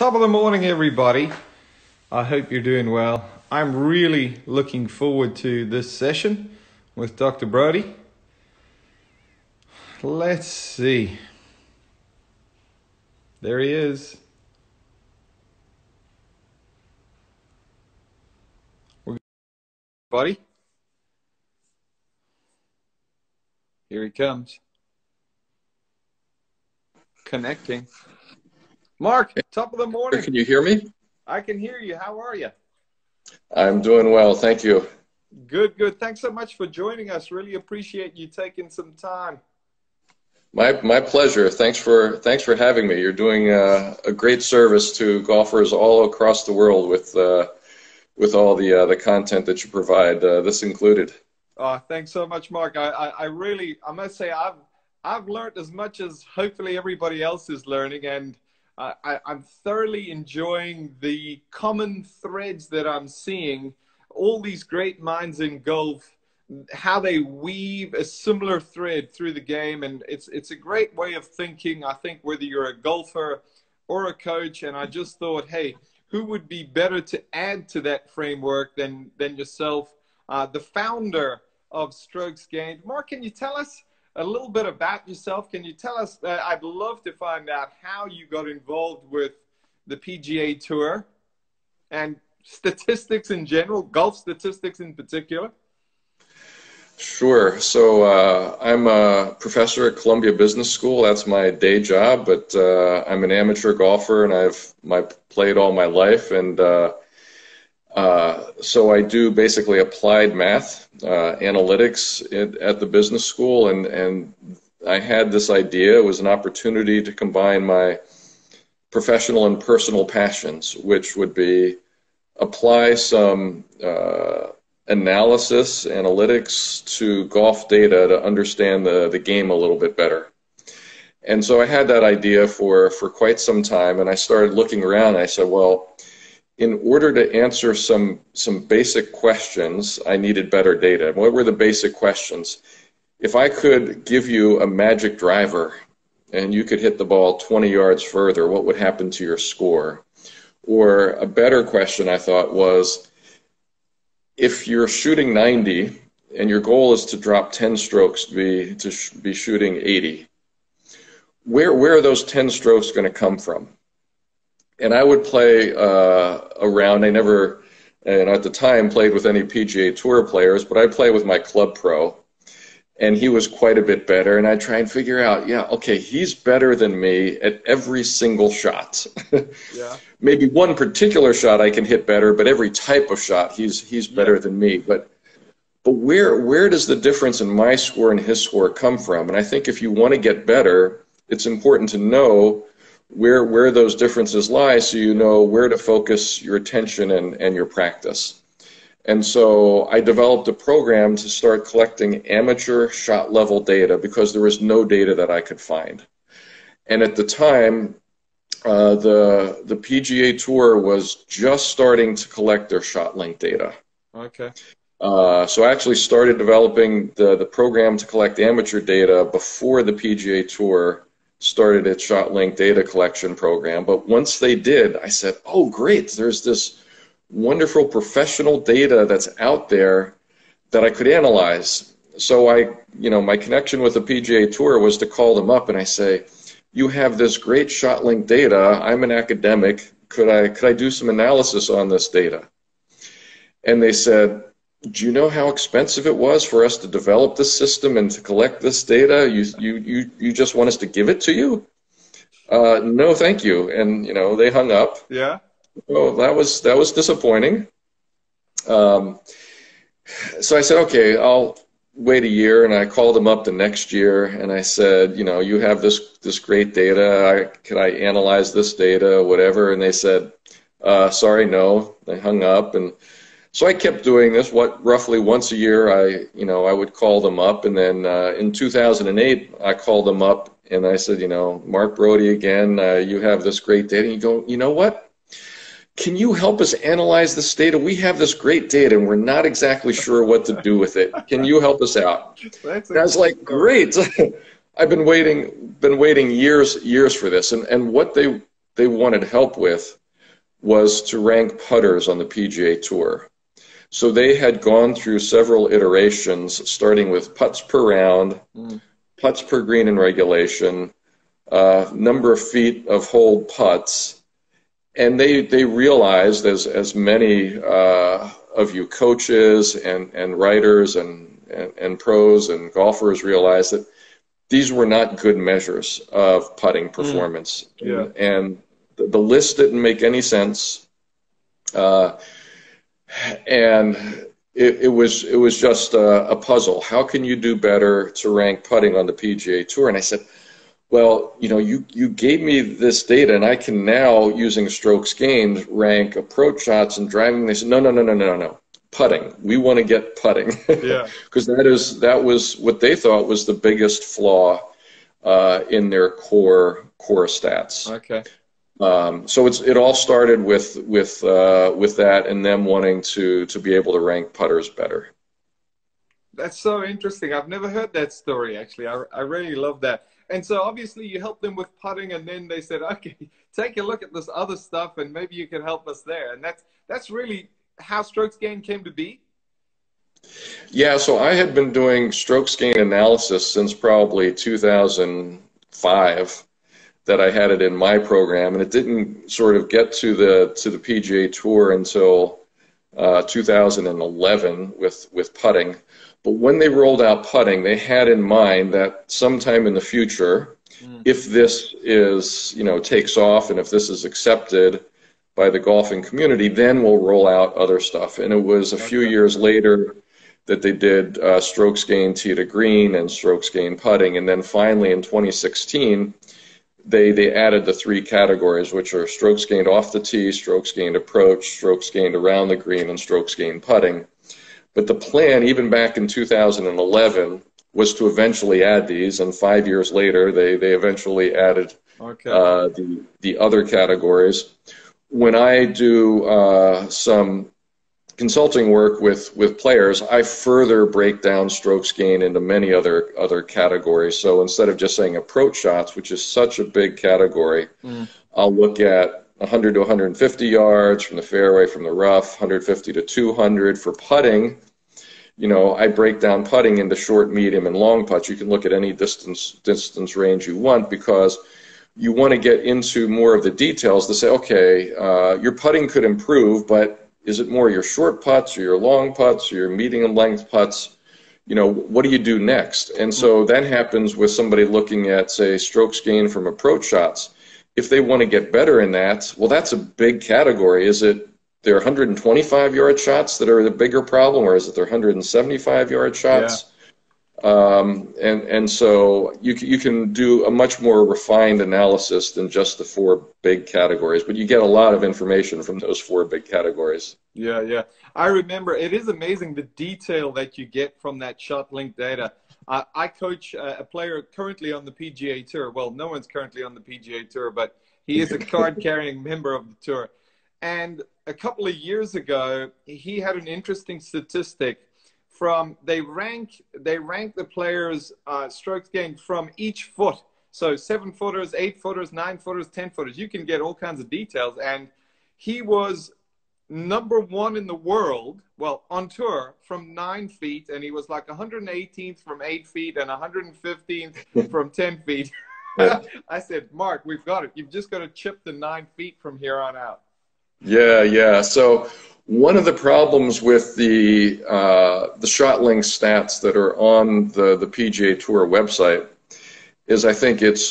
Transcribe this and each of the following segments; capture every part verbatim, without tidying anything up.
Top of the morning, everybody. I hope you're doing well. I'm really looking forward to this session with Doctor Broadie. Let's see. There he is. Everybody. Here he comes. Connecting. Mark, top of the morning. Can you hear me? I can hear you. How are you? I'm doing well. Thank you. Good, good. Thanks so much for joining us. Really appreciate you taking some time. My, my pleasure. Thanks for, thanks for having me. You're doing uh, a great service to golfers all across the world with uh, with all the uh, the content that you provide, uh, this included. Oh, thanks so much, Mark. I, I, I really, I must say, I've, I've learned as much as hopefully everybody else is learning, and uh, I, I'm thoroughly enjoying the common threads that I'm seeing. All these great minds in golf, how they weave a similar thread through the game, and it's, it's a great way of thinking, I think, whether you're a golfer or a coach. And I just thought, hey, who would be better to add to that framework than, than yourself, uh, the founder of Strokes Gained. Mark, can you tell us a little bit about yourself? Can you tell us, uh, I'd love to find out how you got involved with the P G A Tour and statistics in general, golf statistics in particular. Sure. So uh, I'm a professor at Columbia Business School. That's my day job, but uh, I'm an amateur golfer, and I've my played all my life. And uh, uh, so I do basically applied math, uh, analytics in, at the business school. And, and I had this idea. It was an opportunity to combine my professional and personal passions, which would be apply some uh, analysis, analytics to golf data to understand the, the game a little bit better. And so I had that idea for, for quite some time, and I started looking around, and I said, well, in order to answer some, some basic questions, I needed better data. What were the basic questions? If I could give you a magic driver and you could hit the ball twenty yards further, what would happen to your score? Or a better question, I thought, was, if you're shooting ninety and your goal is to drop ten strokes to be, to sh be shooting eighty, where, where are those ten strokes going to come from? And I would play uh, around. I never, and at the time, played with any P G A Tour players, but I play with my club pro, and he was quite a bit better. And I try and figure out, yeah, okay, he's better than me at every single shot. Yeah. Maybe one particular shot I can hit better, but every type of shot he's he's better than me. But but where where does the difference in my score and his score come from? And I think if you want to get better, it's important to know where where those differences lie, so you know where to focus your attention and, and your practice. And so I developed a program to start collecting amateur shot level data, because there was no data that I could find. And at the time, Uh, the the P G A Tour was just starting to collect their ShotLink data. Okay. Uh, so I actually started developing the, the program to collect amateur data before the P G A Tour started its ShotLink data collection program. But once they did, I said, oh, great, there's this wonderful professional data that's out there that I could analyze. So I, you know, my connection with the P G A Tour was to call them up, and I say, you have this great ShotLink data. I'm an academic. Could I, could I do some analysis on this data? And they said, do you know how expensive it was for us to develop this system and to collect this data? You, you, you, you just want us to give it to you? Uh, no, thank you. And, you know, they hung up. Yeah. Oh, that was, that was disappointing. Um, so I said, okay, I'll wait a year. And I called them up the next year, and I said, you know, you have this this great data. I, can I analyze this data, whatever? And they said, uh, sorry, no. They hung up. And so I kept doing this. What roughly once a year, I you know I would call them up. And then uh, in two thousand eight, I called them up, and I said, you know, Mark Broadie again. Uh, you have this great data. And you go, you know what? Can you help us analyze this data? We have this great data, and we're not exactly sure what to do with it. Can you help us out? And I was like, great. I've been waiting, been waiting years, years for this. And, and what they, they wanted help with was to rank putters on the P G A Tour. So they had gone through several iterations, starting with putts per round, mm. putts per green in regulation, uh, number of feet of hold putts, and they they realized, as as many uh, of you coaches and and writers and, and and pros and golfers realized, that these were not good measures of putting performance. Mm. Yeah. And the, the list didn't make any sense. Uh, And it, it was it was just a, a puzzle. How can you do better to rank putting on the P G A Tour? And I said, well, you know, you, you gave me this data, and I can now, using strokes gained, rank approach shots and driving. They said, no, no, no, no, no, no, putting. We want to get putting. Yeah. Because that is that was what they thought was the biggest flaw uh, in their core core stats. Okay. Um, so it's, it all started with with uh, with that, and them wanting to to be able to rank putters better. That's so interesting. I've never heard that story, actually. I, I really love that. And so obviously you helped them with putting, and then they said, okay, take a look at this other stuff, and maybe you can help us there. And that's that's really how Strokes Gained came to be. Yeah. So I had been doing Strokes Gained analysis since probably two thousand five. That I had it in my program, and it didn't sort of get to the to the P G A Tour until uh, two thousand eleven with with putting. But when they rolled out putting, they had in mind that sometime in the future, mm. if this is you know takes off, and if this is accepted by the golfing community, then we'll roll out other stuff. And it was a okay. few years later that they did uh, strokes gained tee to green and strokes gained putting, and then finally in twenty sixteen. They, they added the three categories, which are strokes gained off the tee, strokes gained approach, strokes gained around the green, and strokes gained putting. But the plan, even back in two thousand eleven, was to eventually add these, and five years later, they, they eventually added okay. uh, the, the other categories. When I do uh, some consulting work with, with players, I further break down strokes gain into many other other categories. So instead of just saying approach shots, which is such a big category, mm. I'll look at one hundred to one hundred fifty yards from the fairway, from the rough, one hundred fifty to two hundred. For putting, you know, I break down putting into short, medium, and long putts. You can look at any distance distance range you want, because you want to get into more of the details to say, okay, uh, your putting could improve, but is it more your short putts or your long putts or your medium length putts? You know, what do you do next? And so that happens with somebody looking at, say, strokes gained from approach shots. If they want to get better in that, well, that's a big category. Is it their one hundred twenty-five yard shots that are the bigger problem, or is it their one hundred seventy-five yard shots? Yeah. Um, and, and so you, you can do a much more refined analysis than just the four big categories, but you get a lot of information from those four big categories. Yeah, yeah. I remember, it is amazing the detail that you get from that ShotLink data. I, I coach a, a player currently on the P G A Tour. Well, no one's currently on the P G A Tour, but he is a card-carrying member of the tour. And a couple of years ago, he had an interesting statistic from, they rank, they rank the players' uh, strokes gained from each foot. So seven-footers, eight-footers, nine-footers, ten-footers. You can get all kinds of details. And he was number one in the world, well, on tour, from nine feet, and he was like one hundred eighteenth from eight feet and one hundred fifteenth from ten feet. I said, Mark, we've got it. You've just got to chip the nine feet from here on out. Yeah, yeah. So one of the problems with the uh, the ShotLink stats that are on the, the P G A Tour website is I think it's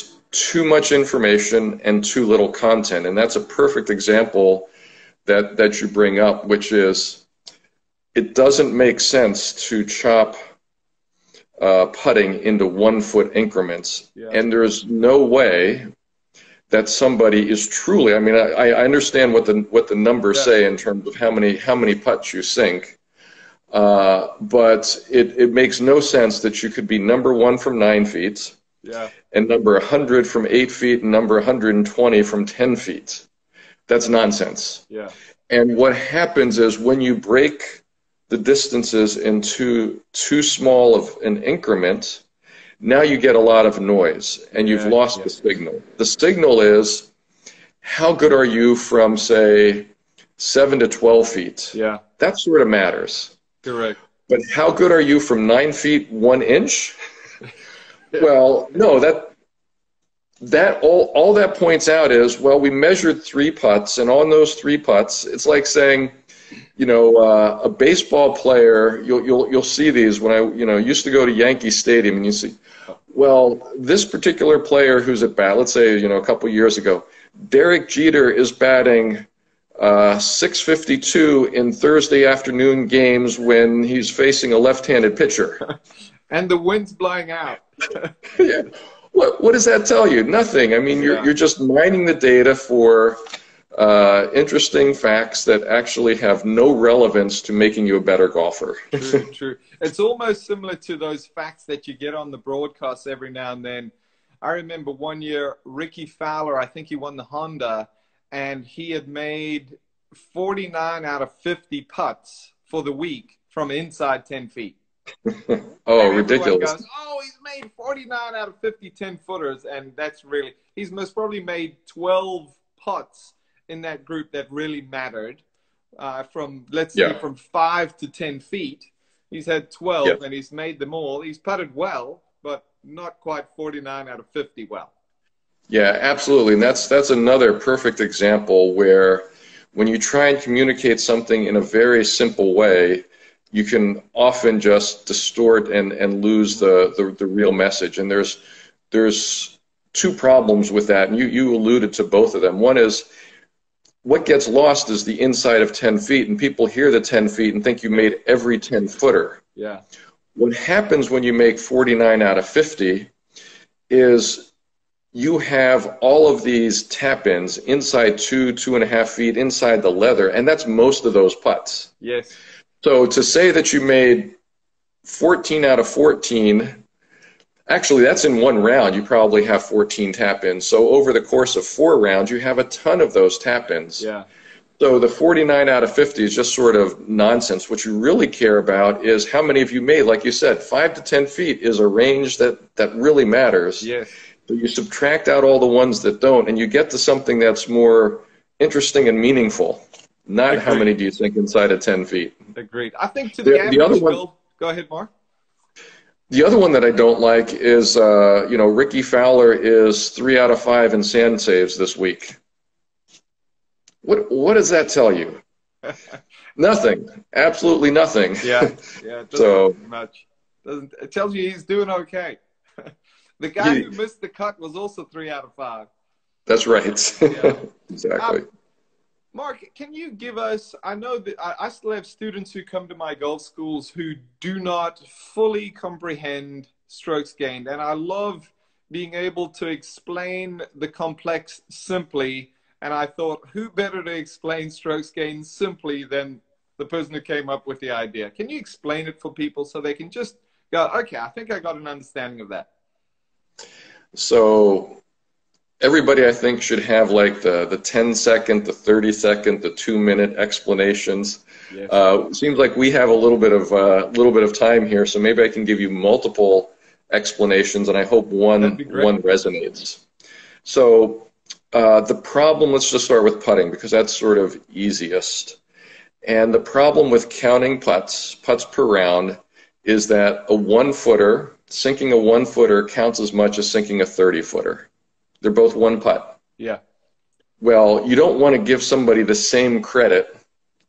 too much information and too little content, and that's a perfect example that, that you bring up, which is it doesn't make sense to chop uh, putting into one-foot increments. Yeah. And there's no way that somebody is truly, I mean, I, I understand what the, what the numbers yeah. say in terms of how many, how many putts you sink, uh, but it, it makes no sense that you could be number one from nine feet yeah. and number one hundred from eight feet and number one hundred twenty from ten feet. That's nonsense. Yeah. And what happens is when you break the distances into too small of an increment, now you get a lot of noise and you've yeah, lost yeah. the signal. The signal is how good are you from, say, seven to twelve feet? Yeah. That sort of matters. Correct. But how good are you from nine feet, one inch? Yeah. Well, no, that, that all, all that points out is, well, we measured three putts, and on those three putts, it's like saying, you know, uh, a baseball player, you'll, you'll, you'll see these when I, you know, used to go to Yankee Stadium, and you see, well, this particular player who's at bat, let's say, you know, a couple years ago, Derek Jeter is batting uh, six fifty-two in Thursday afternoon games when he's facing a left-handed pitcher. And the wind's blowing out. Yeah. What, what does that tell you? Nothing. I mean, you're, yeah. you're just mining the data for uh, interesting facts that actually have no relevance to making you a better golfer. True, true. It's almost similar to those facts that you get on the broadcasts every now and then. I remember one year, Ricky Fowler, I think he won the Honda, and he had made forty-nine out of fifty putts for the week from inside ten feet. Oh, ridiculous. Goes, oh, he's made forty-nine out of fifty ten-footers, and that's really – he's most probably made twelve putts in that group that really mattered uh, from, let's yeah. say, from five to ten feet. He's had twelve, yeah. and he's made them all. He's putted well, but not quite forty-nine out of fifty well. Yeah, absolutely. And that's, that's another perfect example where when you try and communicate something in a very simple way, you can often just distort and, and lose the, the, the real message. And there's, there's two problems with that, and you, you alluded to both of them. One is what gets lost is the inside of ten feet, and people hear the ten feet and think you made every ten-footer. Yeah. What happens when you make forty-nine out of fifty is you have all of these tap-ins inside two, two and a half feet, inside the leather, and that's most of those putts. Yes. So to say that you made fourteen out of fourteen, actually that's in one round, you probably have fourteen tap-ins. So over the course of four rounds, you have a ton of those tap-ins. Yeah. So the forty-nine out of fifty is just sort of nonsense. What you really care about is how many of you made. Like you said, five to ten feet is a range that, that really matters. Yes. So you subtract out all the ones that don't, and you get to something that's more interesting and meaningful. Not Agreed. How many do you think inside of ten feet? Agreed. I think to the, the average, the other one, Bill, go ahead, Mark. The other one that I don't like is, uh, you know, Ricky Fowler is three out of five in sand saves this week. What, what does that tell you? Nothing. Absolutely nothing. Yeah, yeah. It doesn't so, do much. Doesn't, it tells you he's doing okay. The guy yeah. who missed the cut was also three out of five. That's right. Yeah. Exactly. Um, Mark, can you give us, I know that I still have students who come to my golf schools who do not fully comprehend strokes gained. And I love being able to explain the complex simply. And I thought, who better to explain strokes gained simply than the person who came up with the idea? Can you explain it for people so they can just go, okay, I think I got an understanding of that? So... everybody, I think, should have like the, the ten-second, the thirty-second, the two-minute explanations. Yes. Uh, it seems like we have a little bit of uh, little bit of time here, so maybe I can give you multiple explanations, and I hope one one resonates. So uh, the problem, let's just start with putting, because that's sort of easiest. And the problem with counting putts, putts per round, is that a one-footer, sinking a one-footer counts as much as sinking a thirty-footer. They're both one putt. Yeah. Well, you don't want to give somebody the same credit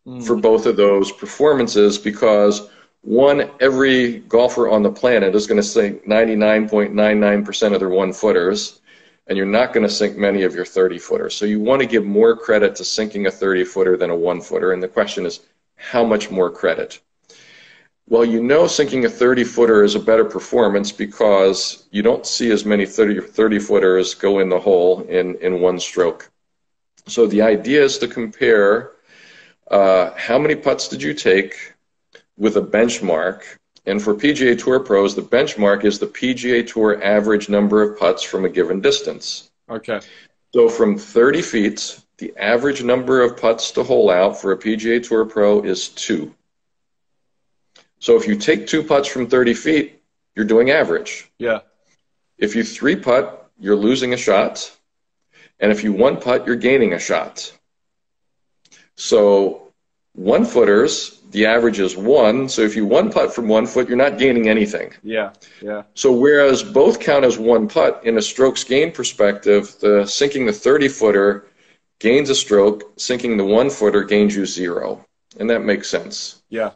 mm. for both of those performances, because one, every golfer on the planet is going to sink ninety-nine point nine nine percent of their one-footers, and you're not going to sink many of your thirty-footers. So you want to give more credit to sinking a thirty-footer than a one-footer, and the question is, how much more credit? Well, you know sinking a thirty-footer is a better performance because you don't see as many thirty-footers go in the hole in, in one stroke. So the idea is to compare uh, how many putts did you take with a benchmark. And for P G A Tour pros, the benchmark is the P G A Tour average number of putts from a given distance. Okay. So from thirty feet, the average number of putts to hole out for a P G A Tour pro is two. So if you take two putts from thirty feet, you're doing average. Yeah. If you three putt, you're losing a shot. And if you one putt, you're gaining a shot. So one footers, the average is one. So if you one putt from one foot, you're not gaining anything. Yeah, yeah. So whereas both count as one putt, in a strokes gain perspective, the sinking the thirty footer gains a stroke, sinking the one footer gains you zero. And that makes sense. Yeah.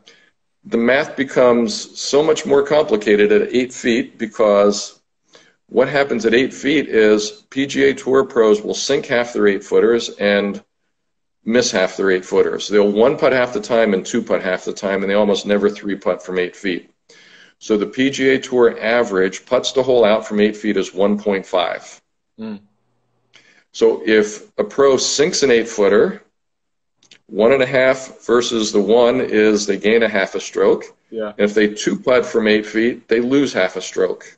The math becomes so much more complicated at eight feet because what happens at eight feet is P G A Tour pros will sink half their eight footers and miss half their eight footers. They'll one putt half the time and two putt half the time, and they almost never three putt from eight feet. So the P G A Tour average putts to hole out from eight feet is one point five. Mm. So if a pro sinks an eight footer, one and a half versus the one is they gain a half a stroke. Yeah. And if they two putt from eight feet, they lose half a stroke.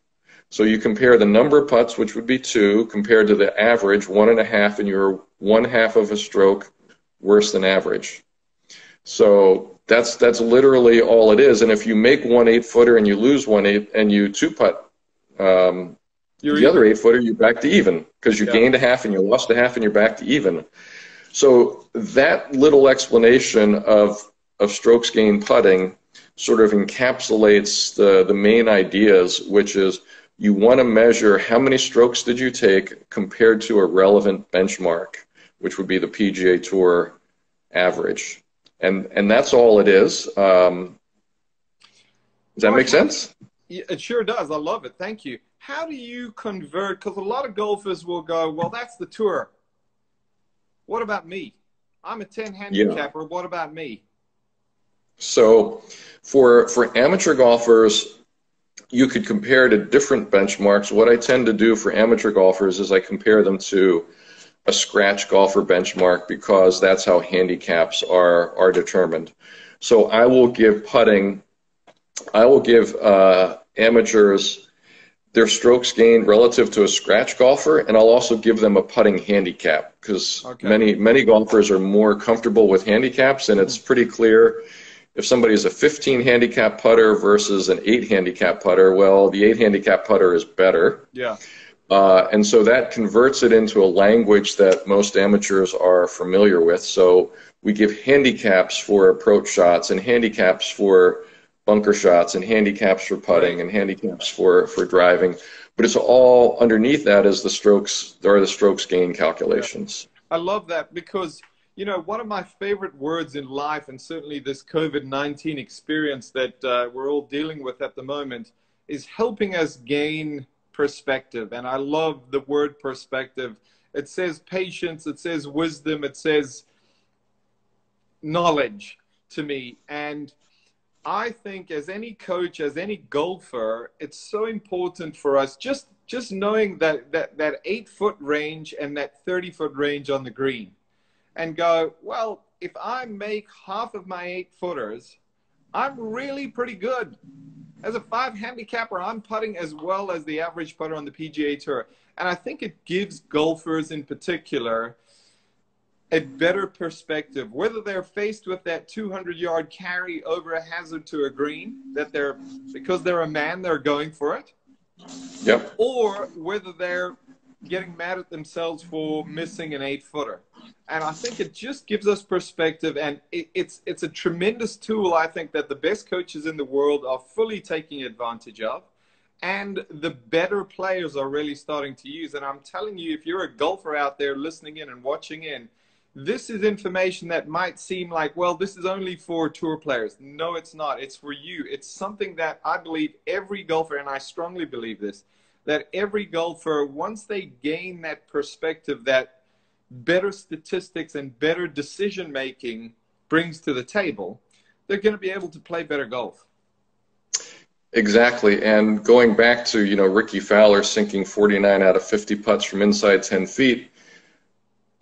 So you compare the number of putts, which would be two, compared to the average one and a half, and you're one half of a stroke worse than average. So that's that's literally all it is. And if you make one eight footer and you lose one eight and you two putt um, the even. other eight footer, you're back to even because you yeah. gained a half and you lost a half and you're back to even. So that little explanation of of strokes gain putting sort of encapsulates the the main ideas, which is you want to measure how many strokes did you take compared to a relevant benchmark, which would be the P G A Tour average. And and that's all it is. Um, does that make sense? It sure does. I love it. Thank you. How do you convert? Because a lot of golfers will go, well, that's the tour. What about me? I'm a ten handicapper. Yeah. What about me? So for, for amateur golfers, you could compare to different benchmarks. What I tend to do for amateur golfers is I compare them to a scratch golfer benchmark because that's how handicaps are are determined. So I will give putting, I will give uh, amateurs their strokes gained relative to a scratch golfer, and I'll also give them a putting handicap because okay. many many golfers are more comfortable with handicaps, and it's pretty clear if somebody is a fifteen handicap putter versus an eight handicap putter, well, the eight handicap putter is better. Yeah. Uh, and so that converts it into a language that most amateurs are familiar with. So we give handicaps for approach shots and handicaps for bunker shots and handicaps for putting and handicaps for, for driving. But it's all underneath that is the strokes, there are the strokes gain calculations. I love that because, you know, one of my favorite words in life, and certainly this COVID nineteen experience that uh, we're all dealing with at the moment, is helping us gain perspective. And I love the word perspective. It says patience, it says wisdom, it says knowledge to me. And I think as any coach, as any golfer, it's so important for us just just knowing that that, that eight foot range and that thirty foot range on the green, and go, well, if I make half of my eight footers, I'm really pretty good. As a five handicapper, I'm putting as well as the average putter on the P G A Tour. And I think it gives golfers in particular a better perspective, whether they're faced with that two hundred yard carry over a hazard to a green, that they're, because they're a man, they're going for it. Yep. Or whether they're getting mad at themselves for missing an eight footer. And I think it just gives us perspective, and it, it's it's a tremendous tool, I think, that the best coaches in the world are fully taking advantage of, and the better players are really starting to use. And I'm telling you, if you're a golfer out there listening in and watching in, this is information that might seem like, well, this is only for tour players. No, it's not. It's for you. It's something that I believe every golfer, and I strongly believe this, that every golfer, once they gain that perspective that better statistics and better decision-making brings to the table, they're going to be able to play better golf. Exactly. And going back to, you know, Ricky Fowler sinking forty-nine out of fifty putts from inside ten feet,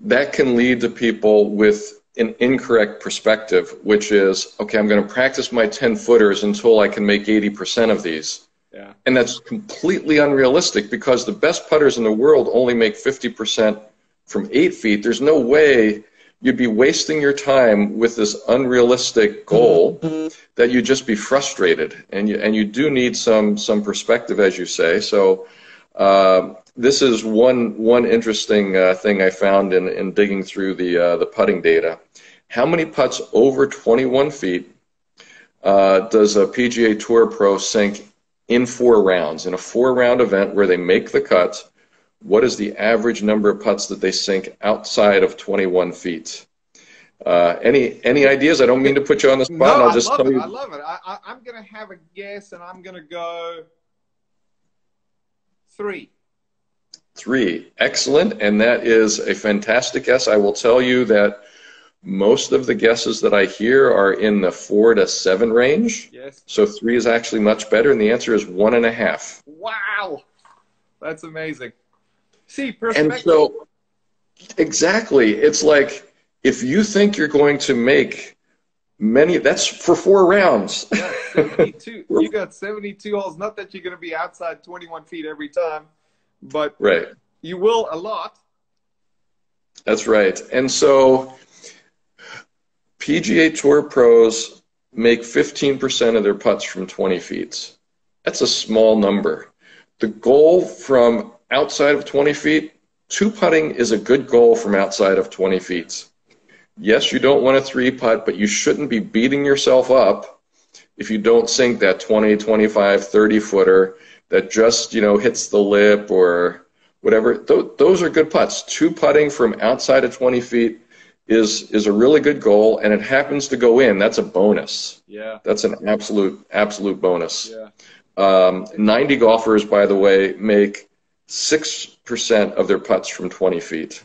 that can lead to people with an incorrect perspective, which is, okay, I'm going to practice my ten footers until I can make eighty percent of these. Yeah. And that's completely unrealistic because the best putters in the world only make fifty percent from eight feet. There's no way you'd be wasting your time with this unrealistic goal that you'd just be frustrated. And you, and you do need some, some perspective, as you say. So uh, this is one one interesting uh, thing I found in, in digging through the uh, the putting data. How many putts over twenty-one feet uh, does a P G A Tour pro sink in four rounds? In a four-round event where they make the cut, what is the average number of putts that they sink outside of twenty-one feet? Uh, any any ideas? I don't mean to put you on the spot. No, I'll just I love tell it. You. I love it. I, I, I'm going to have a guess, and I'm going to go three. Three. Excellent, and that is a fantastic guess. I will tell you that most of the guesses that I hear are in the four to seven range. Yes. So three is actually much better, and the answer is one and a half. Wow, that's amazing. See, perspective. And so, exactly, it's like, if you think you're going to make many, that's for four rounds. Yeah, seventy-two. You got seventy-two holes. Not that you're going to be outside twenty-one feet every time, but right. You will a lot. That's right. And so P G A Tour pros make fifteen percent of their putts from twenty feet. That's a small number. The goal from outside of twenty feet, two-putting is a good goal from outside of twenty feet. Yes, you don't want a three-putt, but you shouldn't be beating yourself up if you don't sink that twenty, twenty-five, thirty-footer that just, you know, hits the lip or whatever. Th those are good putts. Two-putting from outside of twenty feet is is a really good goal, and it happens to go in. That's a bonus. Yeah. That's an absolute, absolute bonus. Yeah. Um, ninety golfers, by the way, make six percent of their putts from twenty feet.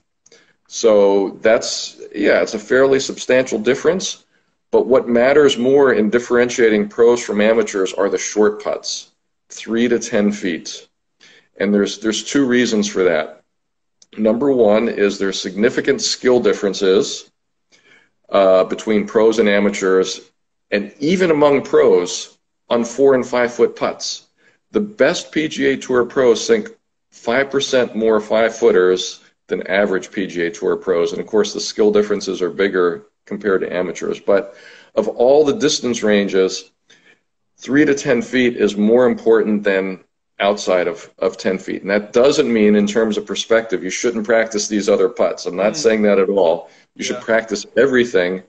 So that's, yeah, it's a fairly substantial difference, but what matters more in differentiating pros from amateurs are the short putts, three to ten feet. And there's, there's two reasons for that. Number one is there's significant skill differences uh, between pros and amateurs, and even among pros on four and five foot putts. The best P G A Tour pros sink five percent more five-footers than average P G A Tour pros. And, of course, the skill differences are bigger compared to amateurs. But of all the distance ranges, three to ten feet is more important than outside of, of ten feet. And that doesn't mean in terms of perspective you shouldn't practice these other putts. I'm not mm. saying that at all. You yeah. should practice everything.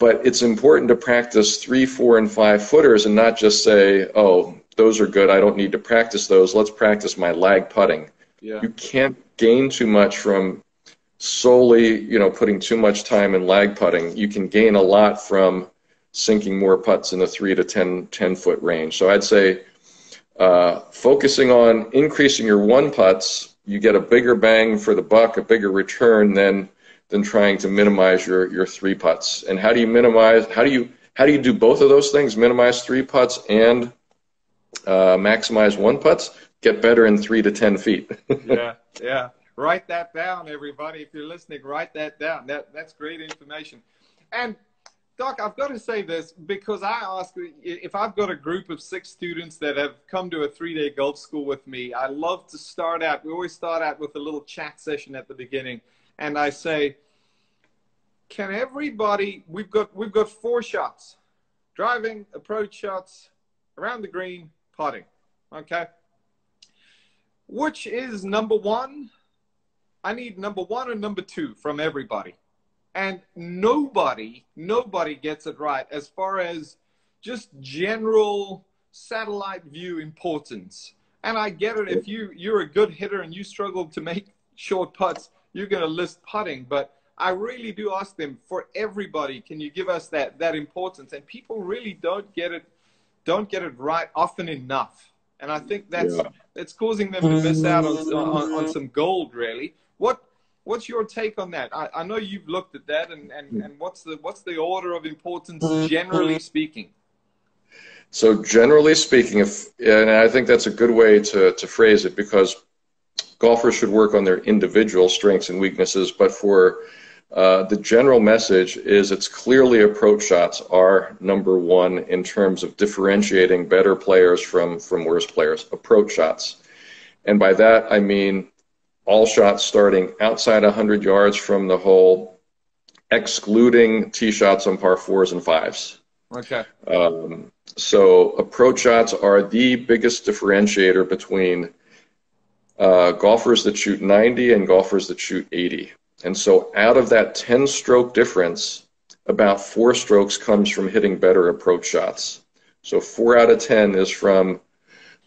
But it's important to practice three, four, and five-footers and not just say, oh, those are good, I don't need to practice those, let's practice my lag putting. Yeah. You can't gain too much from solely, you know, putting too much time in lag putting. You can gain a lot from sinking more putts in the three to ten, ten foot range. So I'd say uh, focusing on increasing your one putts, you get a bigger bang for the buck, a bigger return than than trying to minimize your, your three putts. And how do you minimize, how do you, how do you do both of those things, minimize three putts and uh, maximize one putts? Get better in three to ten feet. Yeah, yeah. Write that down, everybody. If you're listening, write that down. That, that's great information. And, Doc, I've got to say this because I ask, if I've got a group of six students that have come to a three-day golf school with me, I love to start out, we always start out with a little chat session at the beginning. And I say, can everybody, we've got, we've got four shots, driving, approach shots, around the green, putting, okay? Which is number one? I need number one and number two from everybody. And nobody, nobody gets it right as far as just general satellite view importance. And I get it, if you, you're a good hitter and you struggle to make short putts, you're going to list putting, but I really do ask them for everybody, can you give us that, that importance? And people really don't get it, don't get it right often enough. And I think that's, yeah. that's causing them to miss out on, on, on some gold, really. What, what's your take on that? I, I know you've looked at that, and, and, and what's, the, what's the order of importance, generally speaking? So generally speaking, if, and I think that's a good way to, to phrase it, because golfers should work on their individual strengths and weaknesses, but for uh, the general message is it's clearly approach shots are number one in terms of differentiating better players from, from worse players, approach shots. And by that I mean all shots starting outside one hundred yards from the hole, excluding tee shots on par fours and fives. Okay. Um, so approach shots are the biggest differentiator between uh, golfers that shoot ninety and golfers that shoot eighty. And so out of that ten stroke difference, about four strokes comes from hitting better approach shots. So four out of ten is from,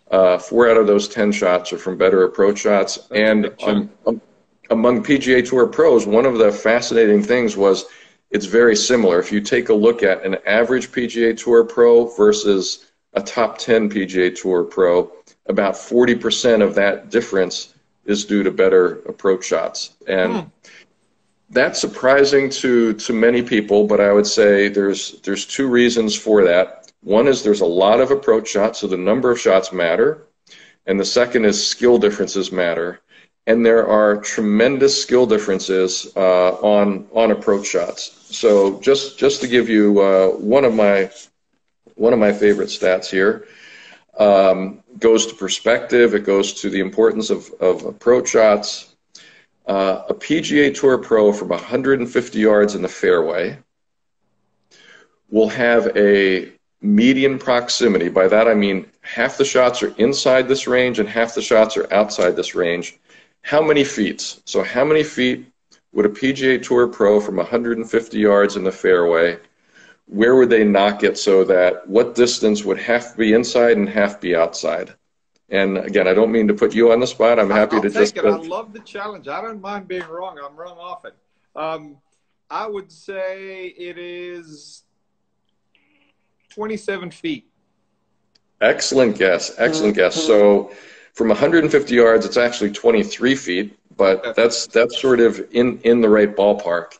uh, four out of those ten shots are from better approach shots. That's and um, um, among P G A Tour pros, one of the fascinating things was it's very similar. If you take a look at an average P G A Tour pro versus a top ten P G A Tour pro, about forty percent of that difference is due to better approach shots. And yeah. That's surprising to, to many people, but I would say there's, there's two reasons for that. One is there's a lot of approach shots, so the number of shots matter. And the second is skill differences matter. And there are tremendous skill differences uh, on, on approach shots. So just, just to give you uh, one of my, one of my favorite stats here, um, goes to perspective, it goes to the importance of, of approach shots. Uh, a P G A Tour pro from one hundred fifty yards in the fairway will have a median proximity. By that I mean half the shots are inside this range and half the shots are outside this range. How many feet? So how many feet would a P G A Tour pro from one hundred fifty yards in the fairway, where would they knock it so that what distance would half be inside and half be outside? And again, I don't mean to put you on the spot. I'm happy I'll to take just. It. I love the challenge. I don't mind being wrong. I'm wrong often. Um, I would say it is twenty-seven feet. Excellent guess. Excellent guess. So, from one hundred fifty yards, it's actually twenty-three feet. But that's that's sort of in in the right ballpark.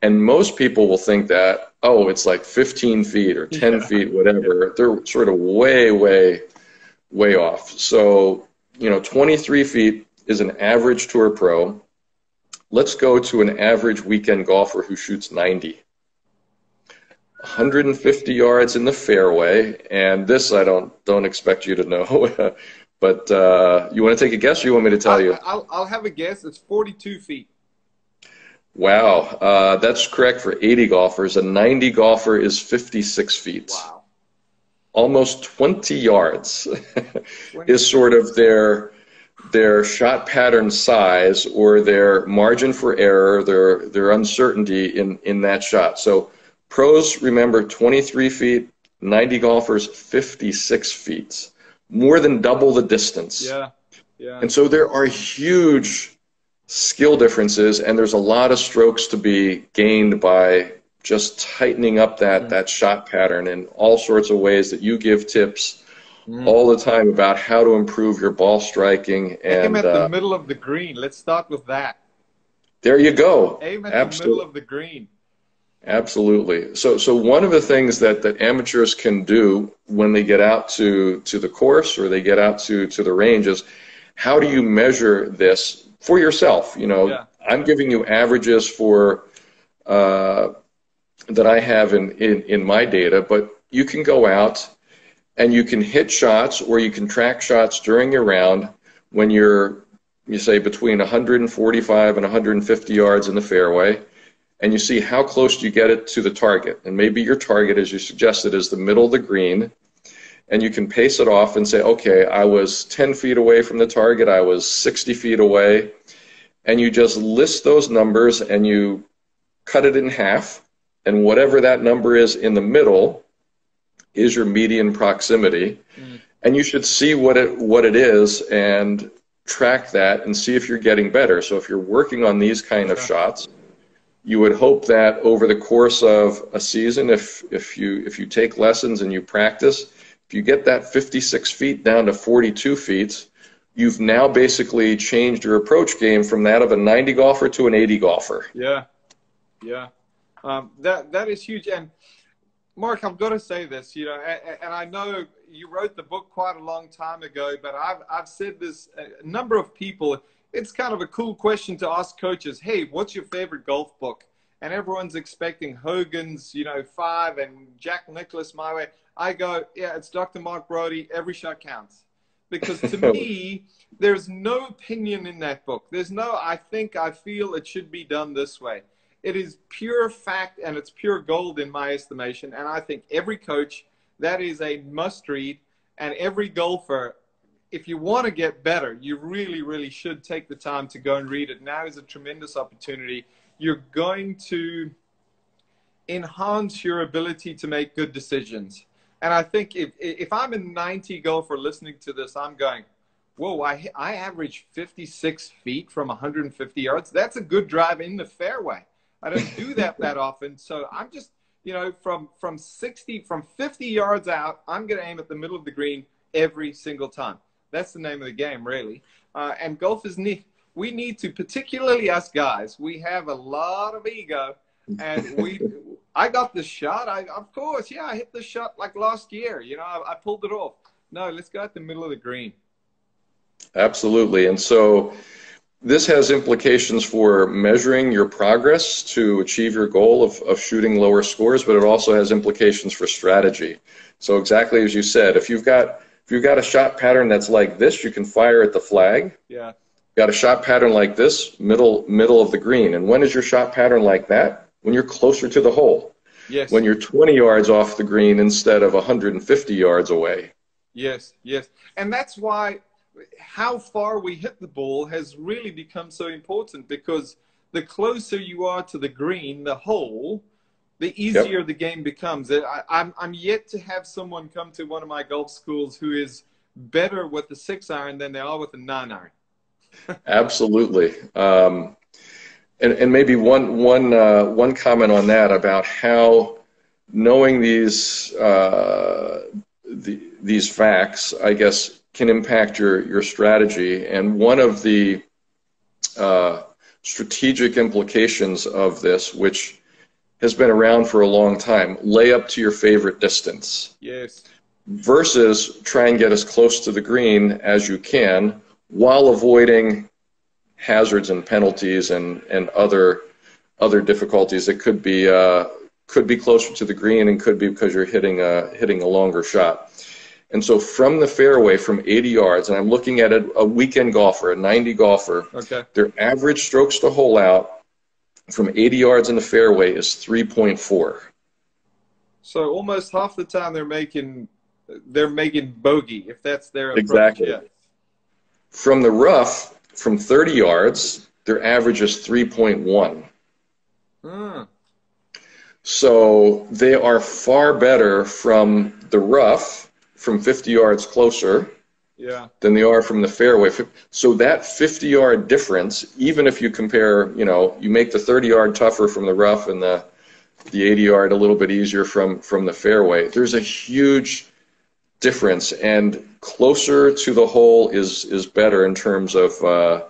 And most people will think that, oh, it's like fifteen feet or ten yeah. feet, whatever. Yeah. They're sort of way way. way off. So, you know, twenty-three feet is an average tour pro. Let's go to an average weekend golfer who shoots ninety. one hundred fifty yards in the fairway, and this I don't don't expect you to know, but uh, you want to take a guess or you want me to tell I'll, you? I'll, I'll have a guess. It's forty-two feet. Wow. Uh, that's correct for eighty golfers. A ninety golfer is fifty-six feet. Wow. Almost twenty yards is sort of their their shot pattern size or their margin for error, their their uncertainty in in that shot. So pros remember twenty-three feet, ninety golfers fifty-six feet, more than double the distance. Yeah, yeah. And so there are huge skill differences, and there's a lot of strokes to be gained by just tightening up that, mm. that shot pattern in all sorts of ways that you give tips mm. all the time about how to improve your ball striking. And aim at the uh, middle of the green. Let's start with that. There you go. Aim at Absolutely. the middle of the green. Absolutely. So so one of the things that, that amateurs can do when they get out to, to the course or they get out to, to the range is, how do you measure this for yourself? You know, yeah. I'm giving you averages for uh, – that I have in, in, in my data, but you can go out and you can hit shots or you can track shots during your round when you're, you say, between one hundred forty-five and one hundred fifty yards in the fairway, and you see how close you get it to the target. And maybe your target, as you suggested, is the middle of the green, and you can pace it off and say, okay, I was ten feet away from the target, I was sixty feet away, and you just list those numbers and you cut it in half. And whatever that number is in the middle is your median proximity. Mm. And you should see what it, what it is and track that and see if you're getting better. So if you're working on these kind of yeah. shots, you would hope that over the course of a season, if, if, you, if you take lessons and you practice, if you get that fifty-six feet down to forty-two feet, you've now basically changed your approach game from that of a ninety golfer to an eighty golfer. Yeah, yeah. Um, that that is huge. And Mark, I've got to say this, you know, and, and I know you wrote the book quite a long time ago, but I've I've said this a number of people. It's kind of a cool question to ask coaches. Hey, what's your favorite golf book? And everyone's expecting Hogan's, you know, Five and Jack Nicklaus My Way. I go, yeah, it's Doctor Mark Broadie. Every shot counts, because to me, there's no opinion in that book. There's no, I think, I feel it should be done this way. It is pure fact, and it's pure gold in my estimation. And I think every coach, that is a must read, and every golfer if you want to get better, you really, really should take the time to go and read it. Now is a tremendous opportunity. You're going to enhance your ability to make good decisions. And I think if, if I'm a ninety golfer listening to this, I'm going, whoa, I, I average fifty-six feet from one hundred fifty yards. That's a good drive in the fairway. I don't do that that often. So I'm just, you know, from, from sixty, from fifty yards out, I'm going to aim at the middle of the green every single time. That's the name of the game, really. Uh, and golfers need, we need to, particularly us guys, we have a lot of ego. And we, I got the shot. I, of course, yeah, I hit the shot like last year. You know, I, I pulled it off. No, let's go at the middle of the green. Absolutely. And so this has implications for measuring your progress to achieve your goal of, of shooting lower scores, but it also has implications for strategy. So exactly as you said, if you've got if you've got a shot pattern that's like this, you can fire at the flag. Yeah. Got a shot pattern like this, middle middle of the green. And when is your shot pattern like that? When you're closer to the hole. Yes. When you're twenty yards off the green instead of one hundred fifty yards away. Yes, yes. And that's why how far we hit the ball has really become so important, because the closer you are to the green, the hole, the easier yep. the game becomes. I, I'm, I'm yet to have someone come to one of my golf schools who is better with the six iron than they are with the nine iron. Absolutely. Um, and, and maybe one, one, uh, one comment on that about how knowing these, uh, the, these facts, I guess, can impact your, your strategy. And one of the uh, strategic implications of this, which has been around for a long time, lay up to your favorite distance. Yes. Versus try and get as close to the green as you can while avoiding hazards and penalties and, and other, other difficulties that could be, uh, could be closer to the green and could be because you're hitting a, hitting a longer shot. And so from the fairway, from eighty yards, and I'm looking at a, a weekend golfer, a ninety golfer, okay. Their average strokes to hole out from eighty yards in the fairway is three point four. So almost half the time they're making they're making bogey, if that's their approach. Exactly. Yeah. From the rough, from thirty yards, their average is three point one. Hmm. So they are far better from the rough, from fifty yards closer yeah. than they are from the fairway. So that fifty yard difference, even if you compare, you know, you make the thirty yard tougher from the rough and the, the eighty yard a little bit easier from, from the fairway, there's a huge difference, and closer to the hole is, is better in terms of, uh,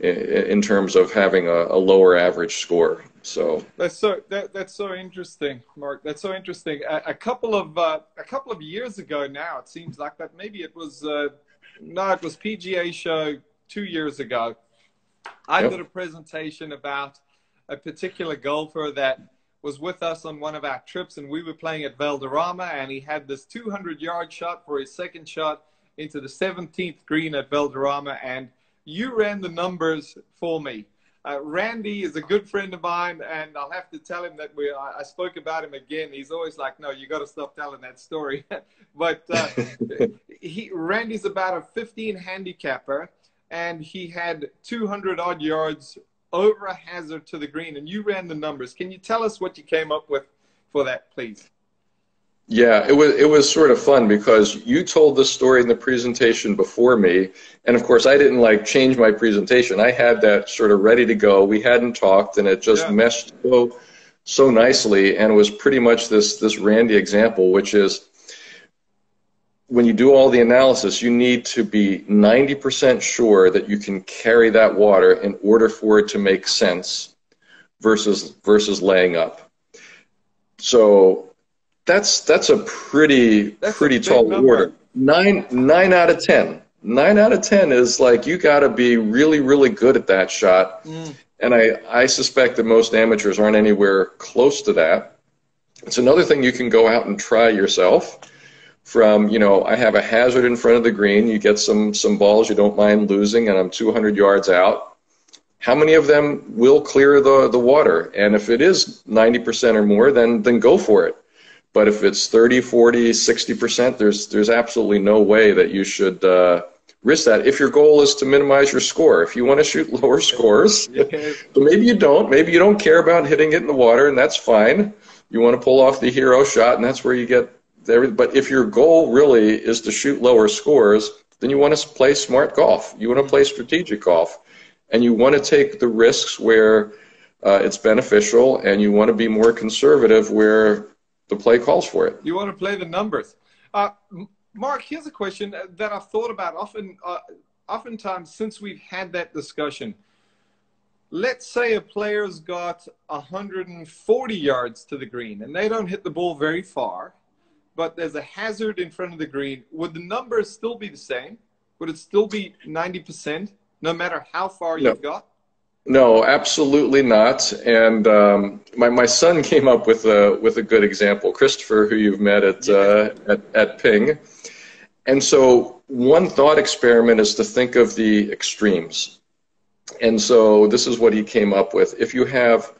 in, in terms of having a, a lower average score. So that's so that, that's so interesting, Mark. That's so interesting. A, a couple of uh, a couple of years ago now, it seems like that. Maybe it was uh, no, it was P G A show two years ago. I yep. did a presentation about a particular golfer that was with us on one of our trips, and we were playing at Valderrama, and he had this two hundred yard shot for his second shot into the seventeenth green at Valderrama, and you ran the numbers for me. Uh, Randy is a good friend of mine, and I'll have to tell him that we, I, I spoke about him again. He's always like, no, you got to stop telling that story. But uh, he, Randy's about a fifteen handicapper, and he had two hundred odd yards over a hazard to the green, and you ran the numbers. Can you tell us what you came up with for that, please? Yeah, it was, it was sort of fun because you told this story in the presentation before me. And of course, I didn't like change my presentation. I had that sort of ready to go. We hadn't talked, and it just yeah. meshed so, so nicely. And it was pretty much this, this Randy example, which is when you do all the analysis, you need to be ninety percent sure that you can carry that water in order for it to make sense versus, versus laying up. So That's that's a pretty that's pretty a tall number. Order. Nine nine out of ten. Nine out of ten is like you got to be really really good at that shot, mm. and I I suspect that most amateurs aren't anywhere close to that. It's another thing you can go out and try yourself. From you know I have a hazard in front of the green. You get some some balls you don't mind losing, and I'm two hundred yards out. How many of them will clear the the water? And if it is ninety percent or more, then then go for it. But if it's thirty, forty, sixty percent, there's there's absolutely no way that you should uh, risk that if your goal is to minimize your score. If you want to shoot lower scores, but maybe you don't, maybe you don't care about hitting it in the water, and that's fine. You want to pull off the hero shot, and that's where you get everything. But if your goal really is to shoot lower scores, then you want to play smart golf. You want to play strategic golf, and you want to take the risks where uh, it's beneficial, and you want to be more conservative where the play calls for it. You want to play the numbers. Uh, Mark, here's a question that I've thought about often, uh, oftentimes since we've had that discussion. Let's say a player's got one hundred forty yards to the green and they don't hit the ball very far, but there's a hazard in front of the green. Would the numbers still be the same? Would it still be ninety percent no matter how far no. you've got? No, absolutely not. And um, my my son came up with a with a good example, Christopher, who you've met at uh, at at Ping. And so one thought experiment is to think of the extremes. And so this is what he came up with: if you have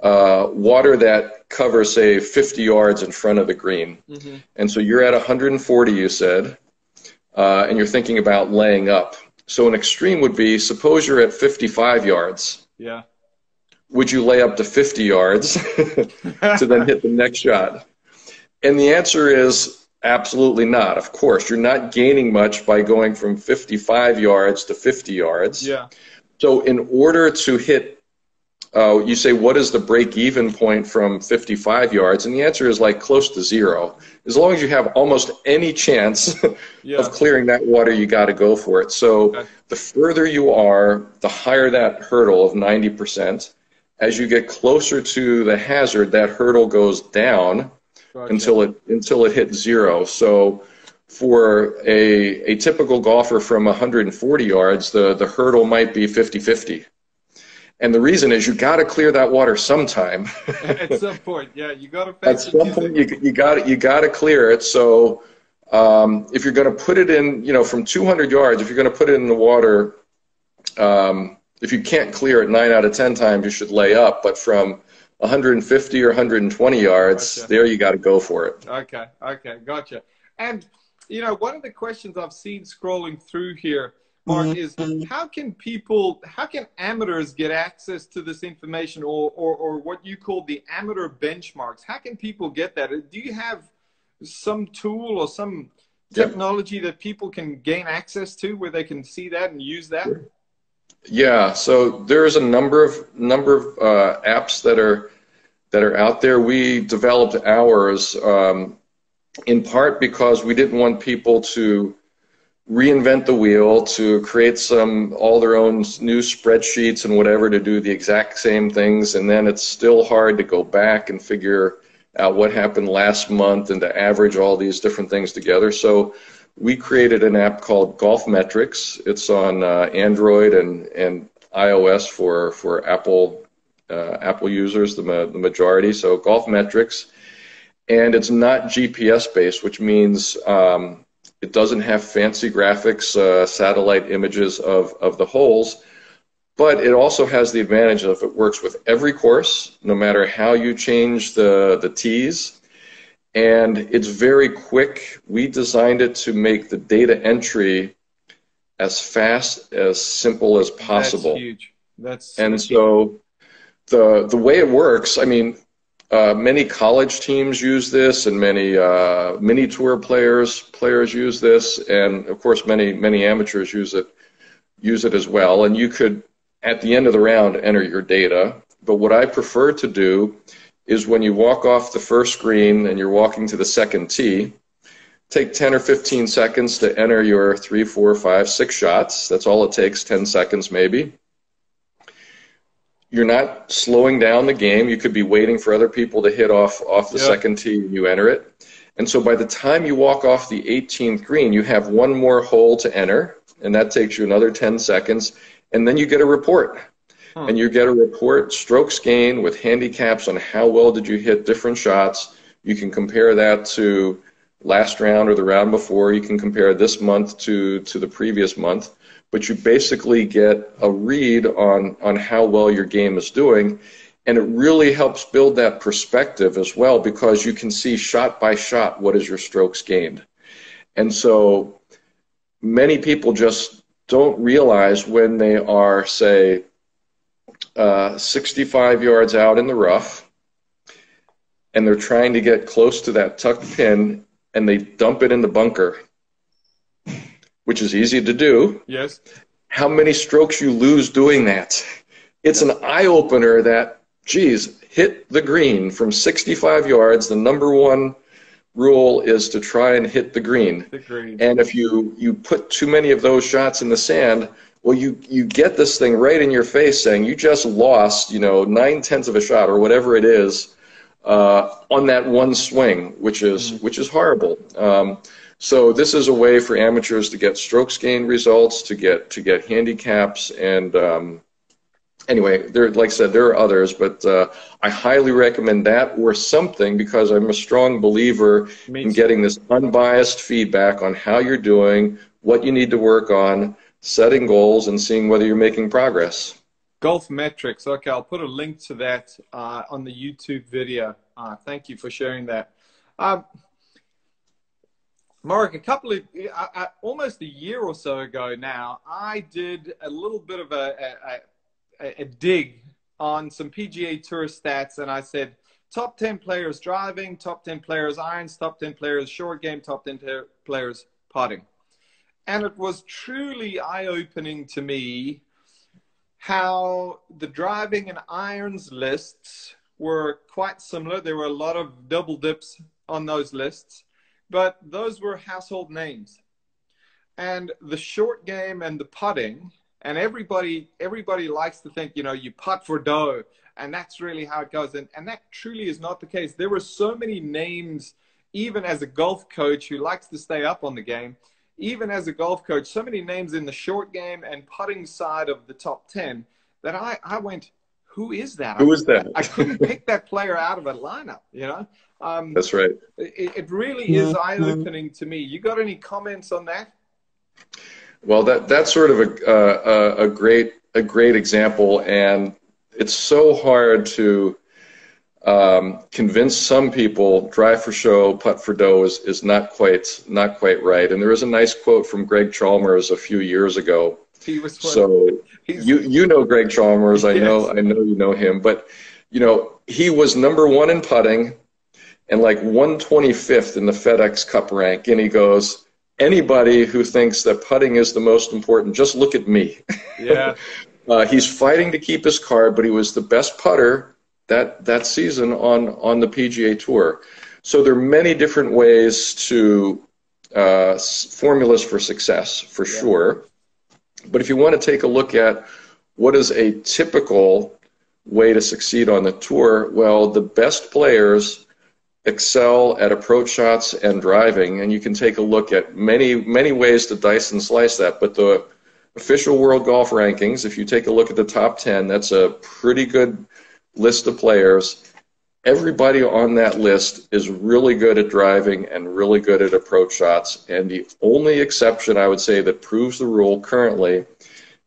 uh, water that covers, say, fifty yards in front of the green, mm-hmm. and so you're at one hundred forty, you said, uh, and you're thinking about laying up. So an extreme would be, suppose you're at fifty-five yards. Yeah. Would you lay up to fifty yards to then hit the next shot? And the answer is absolutely not. Of course, you're not gaining much by going from fifty-five yards to fifty yards. Yeah. So in order to hit, uh, you say, what is the break-even point from fifty-five yards? And the answer is like close to zero. As long as you have almost any chance yeah. of clearing that water, you got to go for it. So okay. the further you are, the higher that hurdle of ninety percent. As you get closer to the hazard, that hurdle goes down okay. until it until it hits zero. So for a, a typical golfer from one hundred forty yards, the, the hurdle might be fifty fifty. And the reason is, you got to clear that water sometime. At some point, yeah, you got to. At some point, you you got you got to clear it. So, um, if you're going to put it in, you know, from two hundred yards, if you're going to put it in the water, um, if you can't clear it nine out of ten times, you should lay up. But from one hundred fifty or one hundred twenty yards, gotcha. There you got to go for it. Okay, okay, gotcha. And you know, one of the questions I've seen scrolling through here, Mark, is how can people, how can amateurs get access to this information, or, or, or what you call the amateur benchmarks? How can people get that? Do you have some tool or some technology yep. that people can gain access to where they can see that and use that? Yeah, so there's a number of number of uh, apps that are that are out there. We developed ours um, in part because we didn't want people to reinvent the wheel, to create some all their own new spreadsheets and whatever to do the exact same things, and then it's still hard to go back and figure out what happened last month and to average all these different things together. So we created an app called Golf Metrics. It's on uh, Android and and iOS for for Apple uh, Apple users, the ma the majority. So Golf Metrics, and it's not G P S based, which means um, it doesn't have fancy graphics, uh, satellite images of, of the holes, but it also has the advantage of it works with every course, no matter how you change the, the tees, and it's very quick. We designed it to make the data entry as fast, as simple as possible. That's huge. That's and huge. So the, the way it works, I mean, Uh, many college teams use this, and many uh, mini tour players players use this, and of course many many amateurs use it use it as well. And you could at the end of the round enter your data. But what I prefer to do is, when you walk off the first green and you're walking to the second tee, take ten or fifteen seconds to enter your three, four, five, six shots. That's all it takes, ten seconds maybe. You're not slowing down the game. You could be waiting for other people to hit off, off the yeah. second tee and you enter it. And so by the time you walk off the eighteenth green, you have one more hole to enter, and that takes you another ten seconds. And then you get a report. Hmm. And you get a report, strokes gained with handicaps on how well did you hit different shots. You can compare that to last round or the round before. You can compare this month to, to the previous month. But you basically get a read on, on how well your game is doing. And it really helps build that perspective as well, because you can see shot by shot what is your strokes gained. And so many people just don't realize when they are, say, uh, sixty-five yards out in the rough, and they're trying to get close to that tucked pin, and they dump it in the bunker, which is easy to do. Yes. How many strokes you lose doing that? It's an eye-opener that, geez, hit the green from sixty-five yards. The number one rule is to try and hit the green. The green. And if you, you put too many of those shots in the sand, well, you, you get this thing right in your face saying you just lost, you know, nine-tenths of a shot or whatever it is uh, on that one swing, which is, mm. which is horrible. Um, so this is a way for amateurs to get strokes gain results, to get, to get handicaps, and um, anyway, there, like I said, there are others, but uh, I highly recommend that or something, because I'm a strong believer in getting this unbiased feedback on how you're doing, what you need to work on, setting goals, and seeing whether you're making progress. Golf Metrics. Okay, I'll put a link to that uh, on the YouTube video. Uh, thank you for sharing that. Um, Mark, a couple of, uh, uh, almost a year or so ago now, I did a little bit of a, a, a a dig on some P G A Tour stats, and I said top ten players driving, top ten players irons, top ten players short game, top ten players putting. And it was truly eye-opening to me how the driving and irons lists were quite similar. There were a lot of double dips on those lists, but those were household names. And the short game and the putting, and everybody, everybody likes to think, you know, you putt for dough, and that's really how it goes. And, and that truly is not the case. There were so many names, even as a golf coach who likes to stay up on the game, even as a golf coach, so many names in the short game and putting side of the top ten that I, I went, who is that? Who is that? I couldn't pick that player out of a lineup, you know? Um, that's right. It, it really is eye-opening to me. You got any comments on that? Well, that that's sort of a uh, a great a great example, and it's so hard to um, convince some people drive for show, putt for dough is is not quite not quite right. And there is a nice quote from Greg Chalmers a few years ago. He was so you you know Greg Chalmers, I know yes. I know you know him, but you know he was number one in putting, and like one twenty-fifth in the FedEx Cup rank, and he goes, anybody who thinks that putting is the most important, just look at me. Yeah. uh, he's fighting to keep his card, but he was the best putter that, that season on, on the P G A Tour. So there are many different ways to uh, formulas for success, for yeah. sure. But if you want to take a look at what is a typical way to succeed on the tour, well, the best players excel at approach shots and driving, and you can take a look at many, many ways to dice and slice that, but the official world golf rankings, if you take a look at the top ten, that's a pretty good list of players. Everybody on that list is really good at driving and really good at approach shots, and the only exception I would say that proves the rule currently